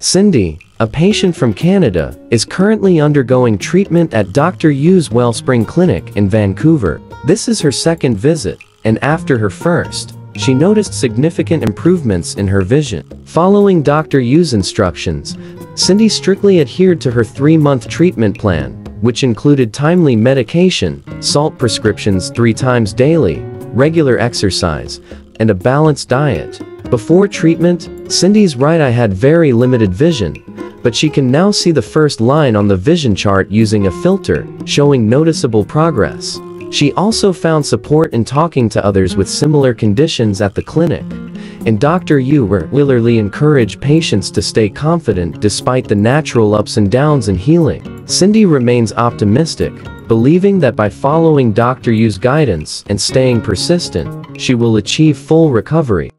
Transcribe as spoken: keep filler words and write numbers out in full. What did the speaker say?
Cindy, a patient from Canada, is currently undergoing treatment at Doctor Yu's Wellspring Clinic in Vancouver. This is her second visit, and after her first, she noticed significant improvements in her vision. Following Doctor Yu's instructions, Cindy strictly adhered to her three-month treatment plan, which included timely medication, salt prescriptions three times daily, regular exercise, and a balanced diet. Before treatment, Cindy's right eye had very limited vision, but she can now see the first line on the vision chart using a filter, showing noticeable progress. She also found support in talking to others with similar conditions at the clinic, and Doctor Yu regularly encouraged patients to stay confident despite the natural ups and downs in healing. Cindy remains optimistic, believing that by following Doctor Yu's guidance and staying persistent, she will achieve full recovery.